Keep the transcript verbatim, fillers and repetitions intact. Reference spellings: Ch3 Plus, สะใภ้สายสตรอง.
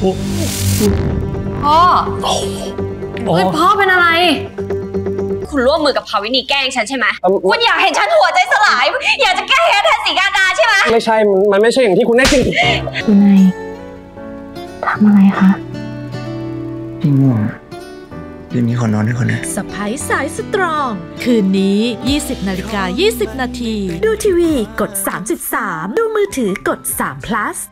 พ่อพ่อเป็นอะไรคุณร่วมมือกับภาวินีแกล้งฉันใช่ไหมคุณอยากเห็นฉันหัวใจสลายอยากจะแก้แค้นแทนศรีกาดาใช่ไหมไม่ใช่มันไม่ใช่อย่างที่คุณแน่จริงคุณนายทำอะไรคะพี่ง่วงพี่มีคนนอนด้วยคนนะสไปซ์สายสตรองคืนนี้ ยี่สิบนาฬิกายี่สิบนาทีดูทีวีกด สามจุดสาม ดูมือถือกด สาม พลัส